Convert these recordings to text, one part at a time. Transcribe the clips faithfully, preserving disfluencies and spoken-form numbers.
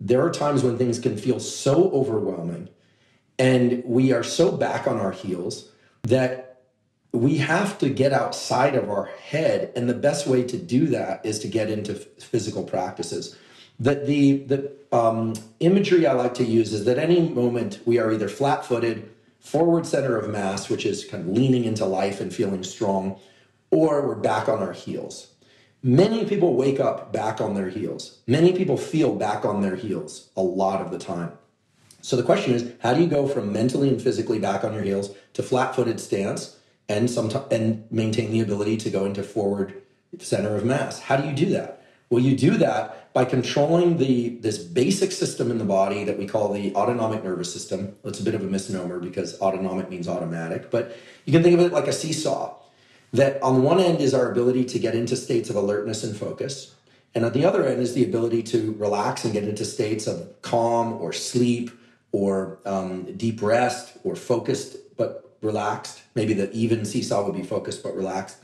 there are times when things can feel so overwhelming and we are so back on our heels that we have to get outside of our head. And the best way to do that is to get into physical practices. That the, the um, imagery I like to use is that any moment we are either flat-footed, forward center of mass, which is kind of leaning into life and feeling strong, or we're back on our heels. Many people wake up back on their heels. Many people feel back on their heels a lot of the time. So the question is, how do you go from mentally and physically back on your heels to flat-footed stance and sometime, and maintain the ability to go into forward center of mass? How do you do that? Well, you do that by controlling the this basic system in the body that we call the autonomic nervous system. It's a bit of a misnomer because autonomic means automatic, but you can think of it like a seesaw. That on one end is our ability to get into states of alertness and focus. And on the other end is the ability to relax and get into states of calm or sleep or um, deep rest or focused but relaxed. Maybe the even seesaw would be focused but relaxed.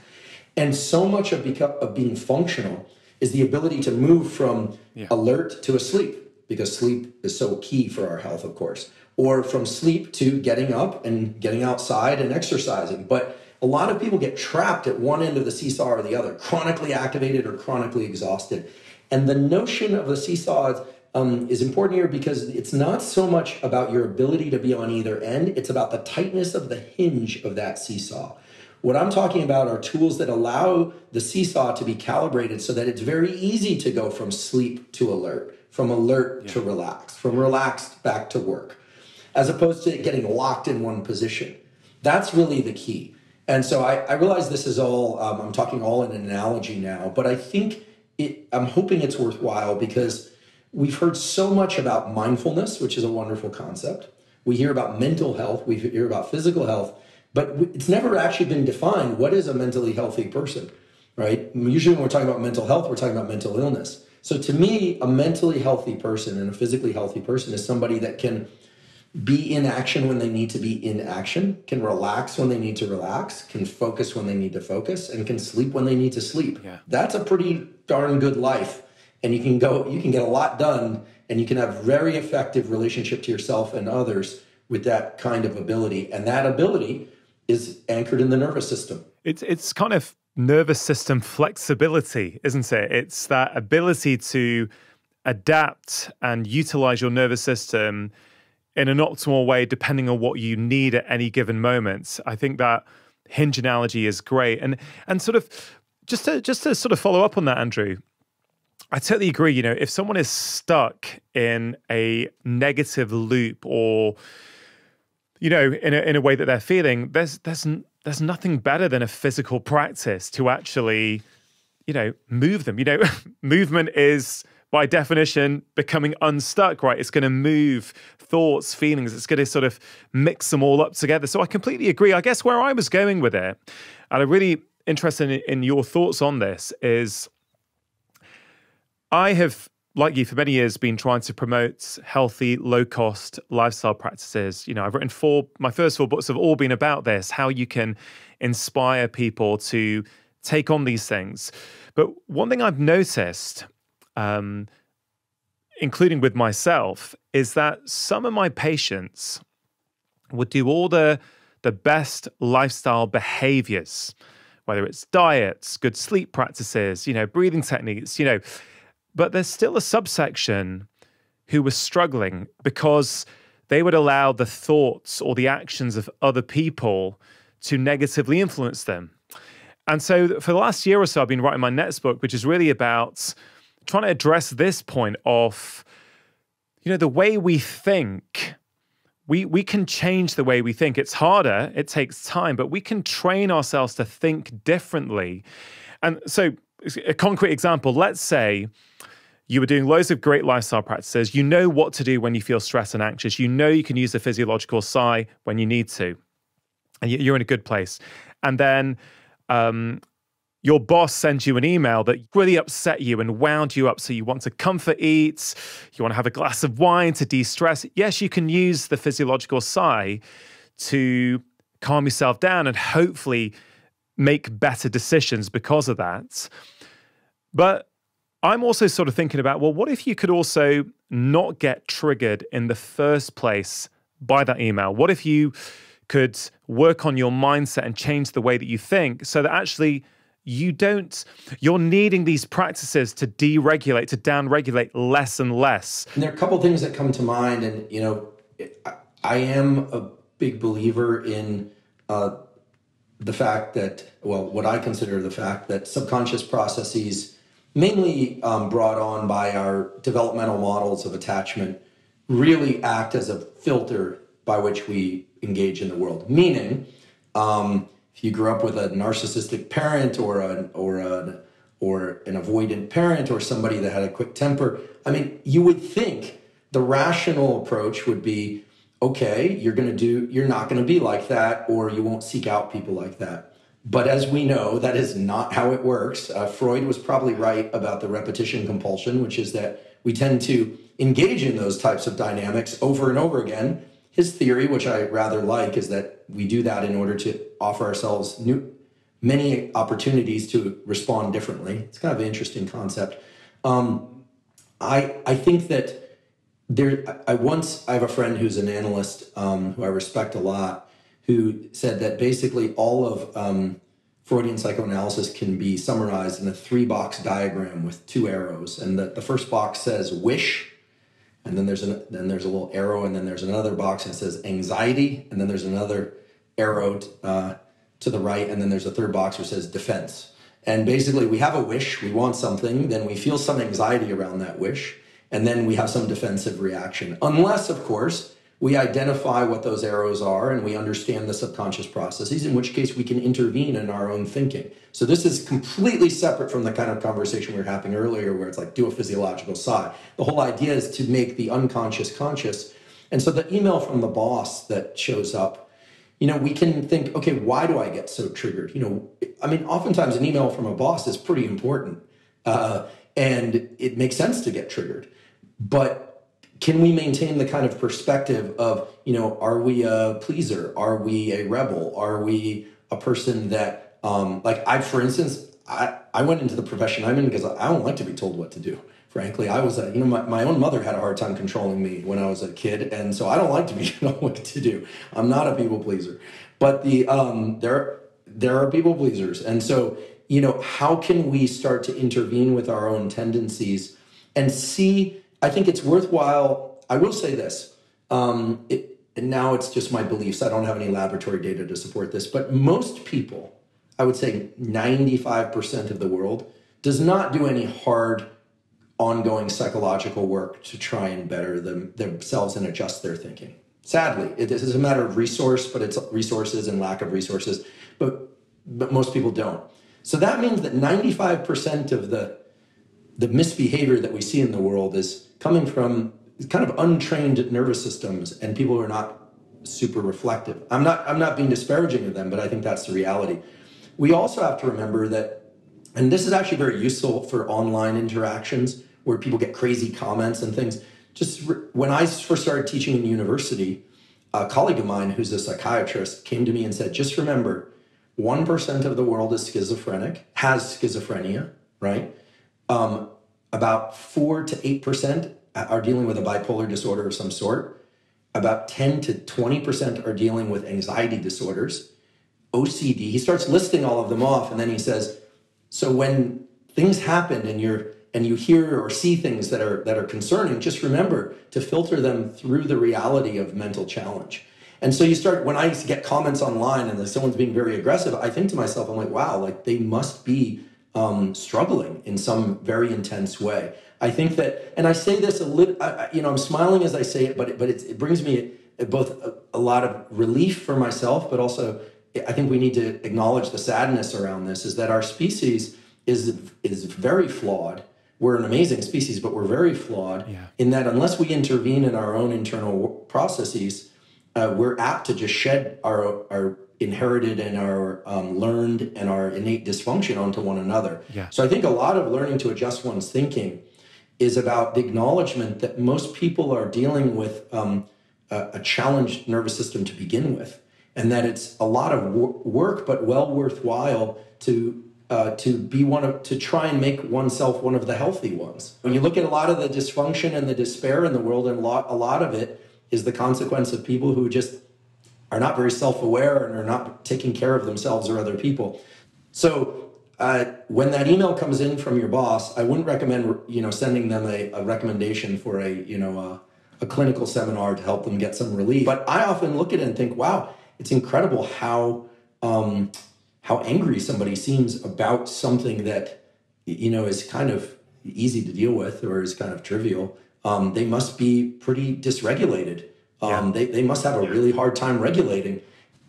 And so much of, of being functional is the ability to move from yeah. alert to asleep, because sleep is so key for our health, of course. Or from sleep to getting up and getting outside and exercising. But a lot of people get trapped at one end of the seesaw or the other, chronically activated or chronically exhausted. And the notion of the seesaw um, is important here because it's not so much about your ability to be on either end. It's about the tightness of the hinge of that seesaw. What I'm talking about are tools that allow the seesaw to be calibrated so that it's very easy to go from sleep to alert, from alert yeah. to relaxed, from relaxed back to work, as opposed to getting locked in one position. That's really the key. And so I, I realize this is all, um, I'm talking all in an analogy now, but I think it, I'm hoping it's worthwhile because we've heard so much about mindfulness, which is a wonderful concept. We hear about mental health, we hear about physical health, but it's never actually been defined what is a mentally healthy person, right? Usually when we're talking about mental health, we're talking about mental illness. So to me, a mentally healthy person and a physically healthy person is somebody that can be in action when they need to be in action, can relax when they need to relax, can focus when they need to focus, and can sleep when they need to sleep. Yeah. That's a pretty darn good life. And you can go, you can get a lot done, and you can have very effective relationship to yourself and others with that kind of ability. And that ability is anchored in the nervous system. It's, it's kind of nervous system flexibility, isn't it? It's that ability to adapt and utilize your nervous system in an optimal way, depending on what you need at any given moment. I think that hinge analogy is great. And and sort of just to just to sort of follow up on that, Andrew, I totally agree. You know, if someone is stuck in a negative loop, or you know, in a in a way that they're feeling, there's there's there's nothing better than a physical practice to actually, you know, move them. You know, movement is, by definition, becoming unstuck, right? It's going to move thoughts, feelings. It's going to sort of mix them all up together. So I completely agree. I guess where I was going with it, and I'm really interested in, in your thoughts on this, is I have, like you, for many years been trying to promote healthy, low-cost lifestyle practices. You know, I've written four, my first four books have all been about this, how you can inspire people to take on these things. But one thing I've noticed, Um, including with myself, is that some of my patients would do all the, the best lifestyle behaviors, whether it's diets, good sleep practices, you know, breathing techniques, you know, but there's still a subsection who were struggling because they would allow the thoughts or the actions of other people to negatively influence them. And so for the last year or so, I've been writing my next book, which is really about trying to address this point of, you know, the way we think. We, we can change the way we think. It's harder, it takes time, but we can train ourselves to think differently. And so a concrete example, let's say you were doing loads of great lifestyle practices. You know what to do when you feel stressed and anxious. You know you can use the physiological sigh when you need to, and you're in a good place. And then, um, your boss sends you an email that really upset you and wound you up, so you want to comfort eat, you want to have a glass of wine to de-stress. Yes, you can use the physiological sigh to calm yourself down and hopefully make better decisions because of that. But I'm also sort of thinking about, well, what if you could also not get triggered in the first place by that email? What if you could work on your mindset and change the way that you think so that actually you don't, you're needing these practices to deregulate, to downregulate less and less. And there are a couple of things that come to mind, and you know, I, I am a big believer in uh, the fact that, well, what I consider the fact that subconscious processes, mainly um, brought on by our developmental models of attachment, really act as a filter by which we engage in the world. Meaning, um, if you grew up with a narcissistic parent or an or an or an avoidant parent or somebody that had a quick temper, I mean, you would think the rational approach would be, okay, you're gonna do you're not gonna be like that, or you won't seek out people like that. But as we know, that is not how it works. Uh, Freud was probably right about the repetition compulsion, which is that we tend to engage in those types of dynamics over and over again. His theory, which I rather like, is that we do that in order to offer ourselves new, many opportunities to respond differently. It's kind of an interesting concept. Um, I I think that there. I once I have a friend who's an analyst um, who I respect a lot, who said that basically all of um, Freudian psychoanalysis can be summarized in a three-box diagram with two arrows, and that the first box says wish. And then there's an, then there's a little arrow, and then there's another box that says anxiety, and then there's another arrow uh, to the right, and then there's a third box which says defense. And basically, we have a wish, we want something, then we feel some anxiety around that wish, and then we have some defensive reaction. Unless, of course, we identify what those arrows are and we understand the subconscious processes, in which case we can intervene in our own thinking. So this is completely separate from the kind of conversation we were having earlier where it's like, do a physiological sigh. The whole idea is to make the unconscious conscious. And so the email from the boss that shows up, you know, we can think, okay, why do I get so triggered? You know, I mean, oftentimes an email from a boss is pretty important, uh, and it makes sense to get triggered. But can we maintain the kind of perspective of, you know, are we a pleaser? Are we a rebel? Are we a person that, um, like I, for instance, I, I went into the profession I'm in because I don't like to be told what to do. Frankly, I was, a, you know, my, my own mother had a hard time controlling me when I was a kid. And so I don't like to be told what to do. I'm not a people pleaser, but the, um, there, there are people pleasers. And so, you know, how can we start to intervene with our own tendencies and see? I think it's worthwhile. I will say this, um, it, and now it's just my beliefs. I don't have any laboratory data to support this, but most people, I would say ninety-five percent of the world, does not do any hard, ongoing psychological work to try and better them, themselves and adjust their thinking. Sadly, it is a matter of resource, but it's resources and lack of resources, but, but most people don't. So that means that ninety-five percent of the the misbehavior that we see in the world is coming from kind of untrained nervous systems and people who are not super reflective. I'm not, I'm not being disparaging of them, but I think that's the reality. We also have to remember that, and this is actually very useful for online interactions where people get crazy comments and things. Just when I first started teaching in university, a colleague of mine who's a psychiatrist came to me and said, just remember, one percent of the world is schizophrenic, has schizophrenia, right? Um, about four to eight percent are dealing with a bipolar disorder of some sort. About ten to twenty percent are dealing with anxiety disorders, O C D. He starts listing all of them off, and then he says, "So when things happen and you're and you hear or see things that are that are concerning, just remember to filter them through the reality of mental challenge." And so you start. When I get comments online and someone's being very aggressive, I think to myself, "I'm like, wow, like they must be." Um, struggling in some very intense way. I think that, and I say this a little, I, you know, I'm smiling as I say it, but it, but it, it brings me both a, a lot of relief for myself, but also I think we need to acknowledge the sadness around this, is that our species is, is very flawed. We're an amazing species, but we're very flawed yeah. in that unless we intervene in our own internal processes, uh, we're apt to just shed our, our, inherited and our um, learned and our innate dysfunction onto one another. Yeah. So I think a lot of learning to adjust one's thinking is about the acknowledgement that most people are dealing with um, a, a challenged nervous system to begin with, and that it's a lot of wor work, but well worthwhile to uh, to be one of, to try and make oneself one of the healthy ones. When you look at a lot of the dysfunction and the despair in the world, and a lot, a lot of it is the consequence of people who just are not very self-aware and are not taking care of themselves or other people. So uh, when that email comes in from your boss, I wouldn't recommend, you know, sending them a, a recommendation for a, you know, a, a clinical seminar to help them get some relief. But I often look at it and think, wow, it's incredible how um, how angry somebody seems about something that, you know, is kind of easy to deal with or is kind of trivial. Um, they must be pretty dysregulated. Um, yeah. they, they must have a really hard time regulating.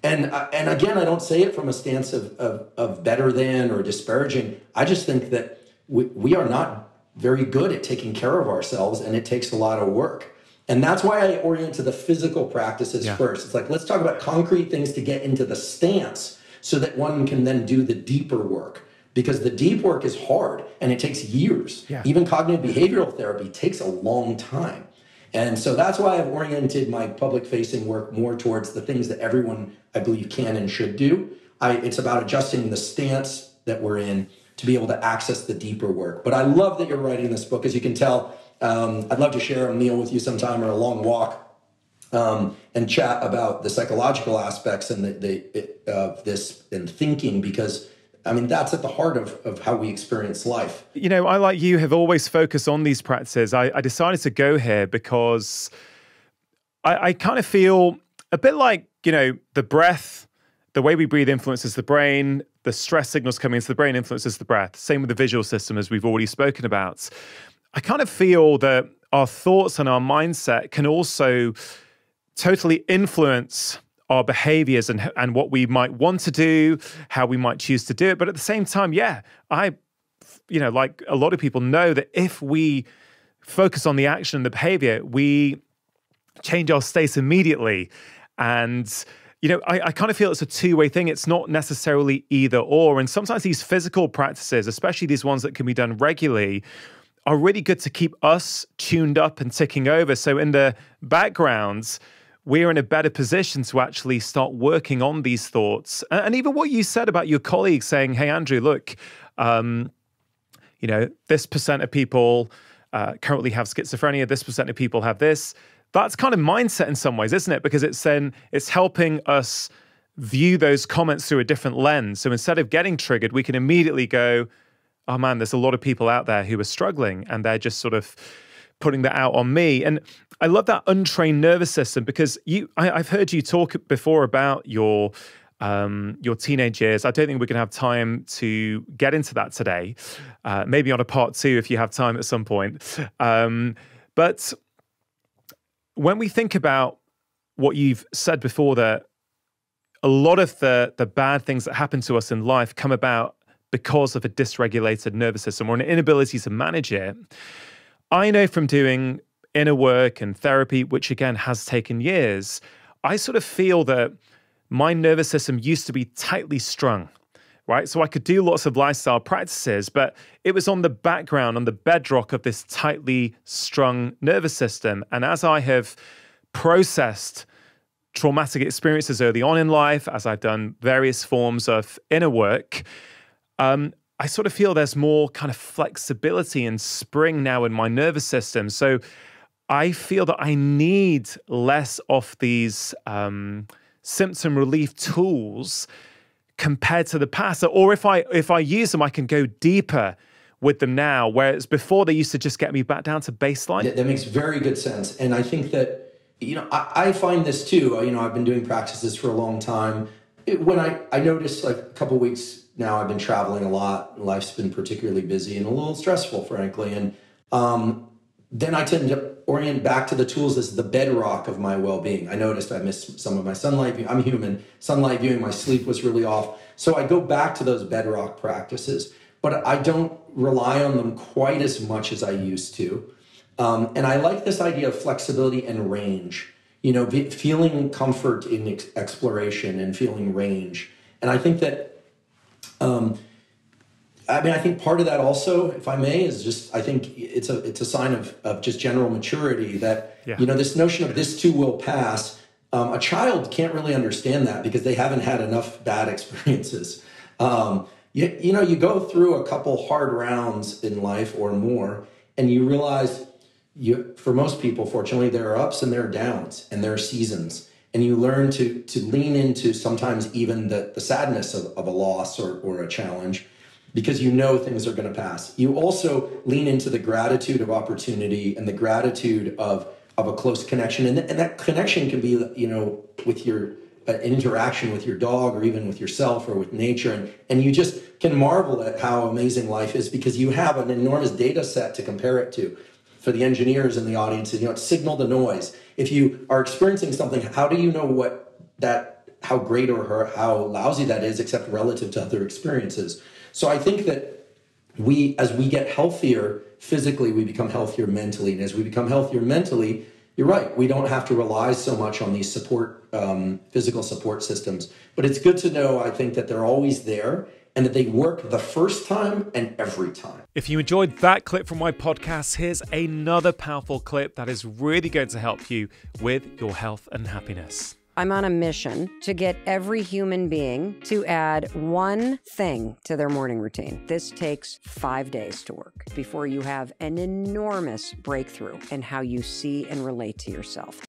And, uh, and again, I don't say it from a stance of, of, of better than or disparaging. I just think that we, we are not very good at taking care of ourselves, and it takes a lot of work. And that's why I orient to the physical practices yeah. first. It's like, let's talk about concrete things to get into the stance so that one can then do the deeper work. Because the deep work is hard and it takes years. Yeah. Even cognitive behavioral therapy takes a long time. And so that's why I've oriented my public-facing work more towards the things that everyone, I believe, can and should do. I, it's about adjusting the stance that we're in to be able to access the deeper work. But I love that you're writing this book. As you can tell, um, I'd love to share a meal with you sometime or a long walk um, and chat about the psychological aspects and the, the, it, of this and thinking, because I mean, that's at the heart of, of how we experience life. You know, I, like you, have always focused on these practices. I, I decided to go here because I, I kind of feel a bit like, you know, the breath, the way we breathe influences the brain, the stress signals coming into the brain influences the breath. Same with the visual system, as we've already spoken about. I kind of feel that our thoughts and our mindset can also totally influence our behaviors and, and what we might want to do, how we might choose to do it. But at the same time, yeah, I, you know, like a lot of people know that if we focus on the action and the behavior, we change our state immediately. And, you know, I, I kind of feel it's a two-way thing. It's not necessarily either or. And sometimes these physical practices, especially these ones that can be done regularly, are really good to keep us tuned up and ticking over. So in the backgrounds, we're in a better position to actually start working on these thoughts. And even what you said about your colleagues saying, hey, Andrew, look, um, you know, this percent of people uh, currently have schizophrenia, this percent of people have this. That's kind of mindset in some ways, isn't it? Because it's then, it's helping us view those comments through a different lens. So instead of getting triggered, we can immediately go, oh man, there's a lot of people out there who are struggling and they're just sort of putting that out on me. And I love that untrained nervous system, because you, I, I've heard you talk before about your, um, your teenage years. I don't think we're going to have time to get into that today. Uh, maybe on a part two, if you have time at some point. Um, but when we think about what you've said before, that a lot of the, the bad things that happen to us in life come about because of a dysregulated nervous system or an inability to manage it. I know from doing inner work and therapy, which again has taken years, I sort of feel that my nervous system used to be tightly strung, right? So I could do lots of lifestyle practices, but it was on the background, on the bedrock of this tightly strung nervous system. And as I have processed traumatic experiences early on in life, as I've done various forms of inner work, um, I sort of feel there's more kind of flexibility and spring now in my nervous system. So I feel that I need less of these um, symptom relief tools compared to the past. Or if I, if I use them, I can go deeper with them now, whereas before they used to just get me back down to baseline. Yeah, that makes very good sense. And I think that, you know, I, I find this too. You know, I've been doing practices for a long time. It, when I, I noticed like a couple weeks now, I've been traveling a lot. Life's been particularly busy and a little stressful, frankly. And um, then I tend to orient back to the tools as the bedrock of my well-being. I noticed I missed some of my sunlight view. I'm human. Sunlight viewing, my sleep was really off. So I go back to those bedrock practices, but I don't rely on them quite as much as I used to. Um, and I like this idea of flexibility and range, you know, feeling comfort in ex exploration and feeling range. And I think that Um, I mean, I think part of that also, if I may, is just, I think it's a, it's a sign of, of just general maturity that, yeah. you know, this notion of this too will pass. Um, a child can't really understand that because they haven't had enough bad experiences. Um, You, you know, you go through a couple hard rounds in life or more, and you realize, you, for most people, fortunately, there are ups and there are downs and there are seasons. And you learn to, to lean into sometimes even the, the sadness of, of a loss or, or a challenge, because you know things are going to pass. You also lean into the gratitude of opportunity and the gratitude of, of a close connection. And, th- and that connection can be, you know, with your an interaction with your dog or even with yourself or with nature. And, and you just can marvel at how amazing life is, because you have an enormous data set to compare it to. For the engineers in the audience, you know, it's signal to noise. If you are experiencing something, how do you know what that, how great or how lousy that is, except relative to other experiences? So I think that we, as we get healthier physically, we become healthier mentally. And as we become healthier mentally, you're right, we don't have to rely so much on these support, um, physical support systems. But it's good to know, I think, that they're always there, and that they work the first time and every time. If you enjoyed that clip from my podcast, here's another powerful clip that is really going to help you with your health and happiness. I'm on a mission to get every human being to add one thing to their morning routine. This takes five days to work before you have an enormous breakthrough in how you see and relate to yourself.